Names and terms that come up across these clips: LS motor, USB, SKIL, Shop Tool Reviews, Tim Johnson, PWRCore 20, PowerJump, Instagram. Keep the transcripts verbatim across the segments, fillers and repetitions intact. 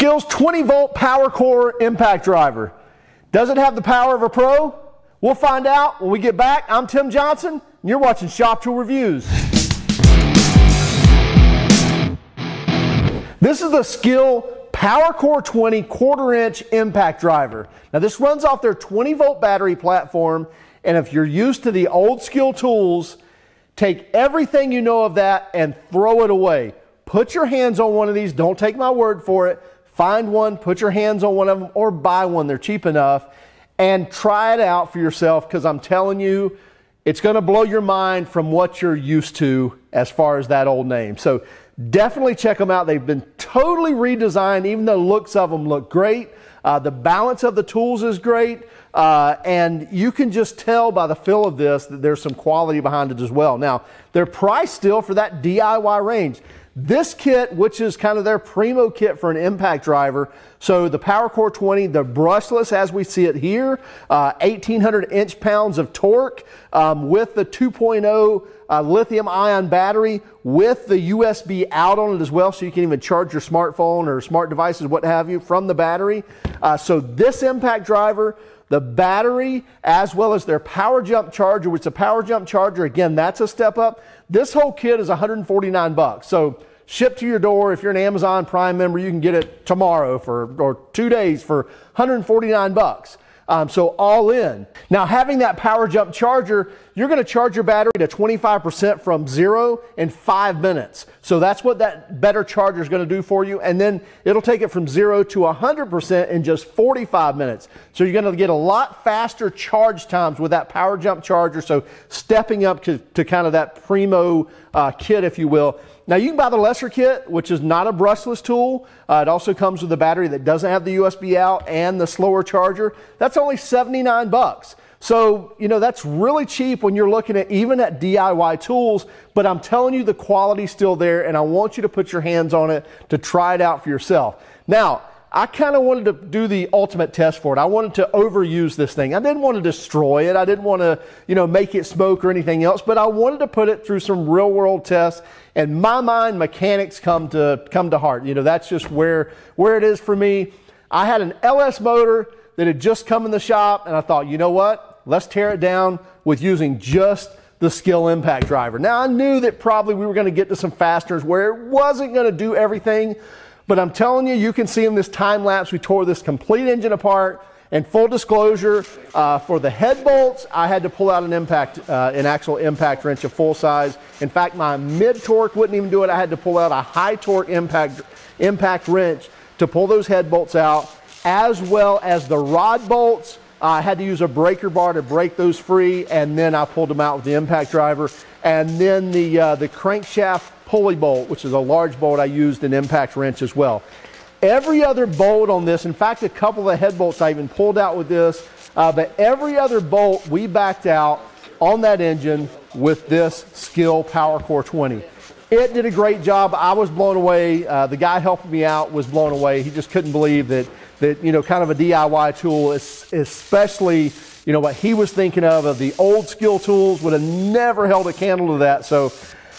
SKIL's twenty volt PWRCore impact driver. Does it have the power of a pro? We'll find out when we get back. I'm Tim Johnson, and you're watching Shop Tool Reviews. This is the SKIL PWRCore twenty quarter inch impact driver. Now this runs off their twenty volt battery platform, and if you're used to the old SKIL tools, take everything you know of that and throw it away. Put your hands on one of these. Don't take my word for it. Find one, put your hands on one of them, or buy one. They're cheap enough. And try it out for yourself, because I'm telling you, it's going to blow your mind from what you're used to as far as that old name. So definitely check them out. They've been totally redesigned. Even the looks of them look great. Uh, the balance of the tools is great. Uh, and you can just tell by the feel of this that there's some quality behind it as well. Now, they're priced still for that D I Y range. This kit, which is kind of their primo kit for an impact driver, so the PWRCore twenty, the brushless as we see it here, uh, eighteen hundred inch-pounds of torque um, with the two point oh uh, lithium-ion battery, with the U S B out on it as well, so you can even charge your smartphone or smart devices, what have you, from the battery. Uh, so this impact driver, the battery, as well as their PowerJump charger, which is a PowerJump charger, again, that's a step up. This whole kit is one hundred forty-nine bucks. So shipped to your door. If you're an Amazon Prime member, you can get it tomorrow for, or two days for one hundred forty-nine bucks. Um, so all in. Now, having that PowerJump charger, you're going to charge your battery to twenty-five percent from zero in five minutes. So that's what that better charger is going to do for you. And then it'll take it from zero to one hundred percent in just forty-five minutes. So you're going to get a lot faster charge times with that PowerJump charger. So stepping up to, to kind of that primo uh, kit, if you will. Now, you can buy the lesser kit, which is not a brushless tool. Uh, it also comes with a battery that doesn't have the U S B out and the slower charger. That's only seventy-nine bucks. So, you know, that's really cheap when you're looking at even at D I Y tools, but I'm telling you, the quality's still there, and I want you to put your hands on it to try it out for yourself. Now, I kind of wanted to do the ultimate test for it. I wanted to overuse this thing. I didn't want to destroy it. I didn't want to, you know, make it smoke or anything else, but I wanted to put it through some real world tests. And my mind, mechanics come to come to heart. You know, that's just where, where it is for me. I had an L S motor that had just come in the shop, and I thought, you know what? Let's tear it down with using just the SKIL impact driver. Now, I knew that probably we were going to get to some fasteners where it wasn't going to do everything, but I'm telling you, you can see in this time lapse, we tore this complete engine apart. And full disclosure, uh, for the head bolts, I had to pull out an impact, uh, an actual impact wrench of full size. In fact, my mid torque wouldn't even do it. I had to pull out a high torque impact, impact wrench to pull those head bolts out, as well as the rod bolts. Uh, I had to use a breaker bar to break those free, and then I pulled them out with the impact driver. And then the, uh, the crankshaft pulley bolt, which is a large bolt, I used an impact wrench as well. Every other bolt on this, in fact, a couple of the head bolts I even pulled out with this, uh, but every other bolt we backed out on that engine with this SKIL PWRCore twenty. It did a great job. I was blown away. Uh, the guy helping me out was blown away. He just couldn't believe that, that you know, kind of a D I Y tool, especially, you know, what he was thinking of, of the old SKIL tools, would have never held a candle to that. So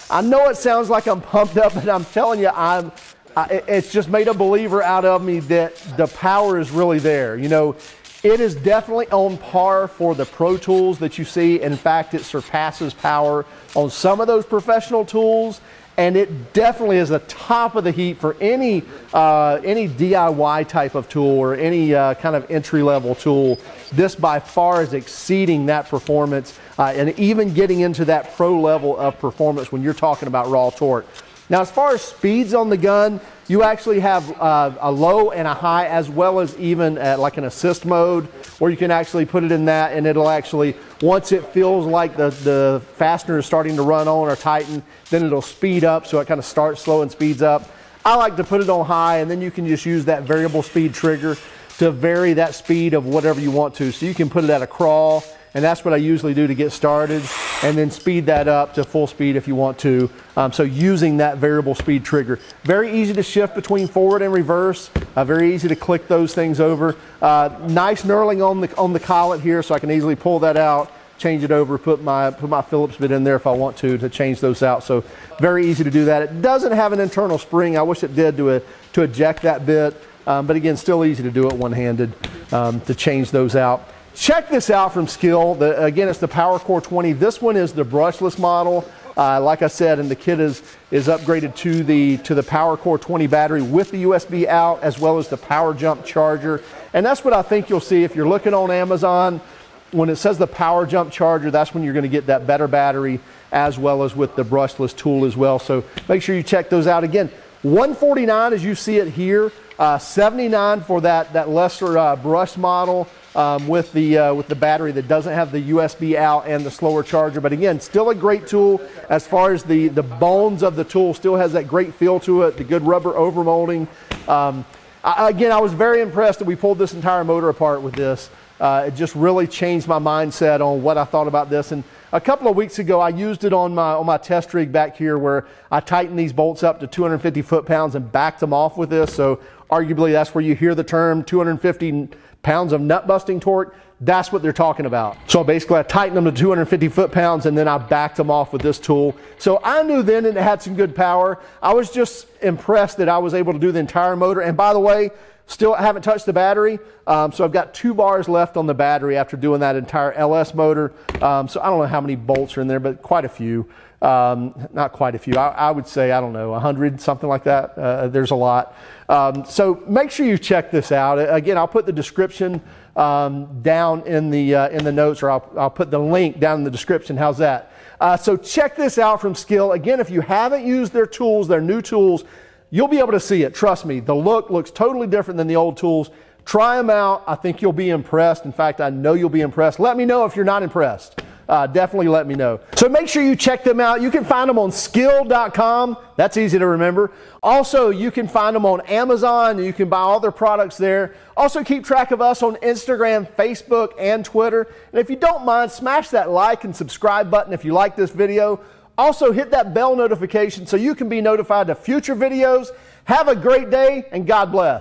I know it sounds like I'm pumped up, but I'm telling you, I'm, I, it's just made a believer out of me that the power is really there. You know, it is definitely on par for the pro tools that you see. In fact, it surpasses power on some of those professional tools. And it definitely is the top of the heap for any uh, any D I Y type of tool or any uh, kind of entry-level tool. This by far is exceeding that performance uh, and even getting into that pro level of performance when you're talking about raw torque. Now, as far as speeds on the gun, you actually have uh, a low and a high, as well as even at like an assist mode, where you can actually put it in that, and it'll actually, once it feels like the, the fastener is starting to run on or tighten, then it'll speed up, so it kind of starts slow and speeds up. I like to put it on high, and then you can just use that variable speed trigger to vary that speed of whatever you want to. So you can put it at a crawl, and that's what I usually do to get started, and then speed that up to full speed if you want to. Um, so using that variable speed trigger. Very easy to shift between forward and reverse. Uh, very easy to click those things over. Uh, nice knurling on the, on the collet here, so I can easily pull that out, change it over, put my, put my Phillips bit in there if I want to, to change those out. So very easy to do that. It doesn't have an internal spring. I wish it did to, a, to eject that bit. Um, but again, still easy to do it one-handed, um, to change those out. Check this out from SKIL. The, again, it's the PWRCore twenty. This one is the brushless model. Uh, like I said, and the kit is, is upgraded to the, to the PWRCore twenty battery with the U S B out, as well as the PowerJump charger. And that's what I think you'll see if you're looking on Amazon. When it says the PowerJump charger, that's when you're going to get that better battery, as well as with the brushless tool as well. So make sure you check those out. Again, one forty-nine as you see it here, uh, seventy-nine for that, that lesser uh, brush model. Um, with the uh, with the battery that doesn't have the U S B out and the slower charger. But again, still a great tool as far as the the bones of the tool. Still has that great feel to it, the good rubber overmolding. Um, I, again, I was very impressed that we pulled this entire motor apart with this. Uh, it just really changed my mindset on what I thought about this. And a couple of weeks ago, I used it on my on my test rig back here, where I tightened these bolts up to two hundred fifty foot-pounds and backed them off with this. So arguably, that's where you hear the term two hundred fifty pounds of nut busting torque. That's what they're talking about. So basically I tightened them to two hundred fifty foot pounds and then I backed them off with this tool. So I knew then it had some good power. I was just impressed that I was able to do the entire motor. And by the way, still haven't touched the battery. Um, so I've got two bars left on the battery after doing that entire L S motor. Um, so I don't know how many bolts are in there, but quite a few. Um, not quite a few. I, I would say, I don't know, a hundred, something like that. Uh, there's a lot. Um, so make sure you check this out. Again, I'll put the description um, down in the, uh, in the notes, or I'll, I'll put the link down in the description. How's that? Uh, so check this out from SKIL. Again, if you haven't used their tools, their new tools, you'll be able to see it. Trust me, the look looks totally different than the old tools. Try them out. I think you'll be impressed. In fact, I know you'll be impressed. Let me know if you're not impressed. Uh, definitely let me know. So make sure you check them out. You can find them on skill dot com. That's easy to remember. Also, you can find them on Amazon. You can buy all their products there. Also, keep track of us on Instagram, Facebook, and Twitter. And if you don't mind, smash that like and subscribe button if you like this video. Also, hit that bell notification so you can be notified of future videos. Have a great day, and God bless.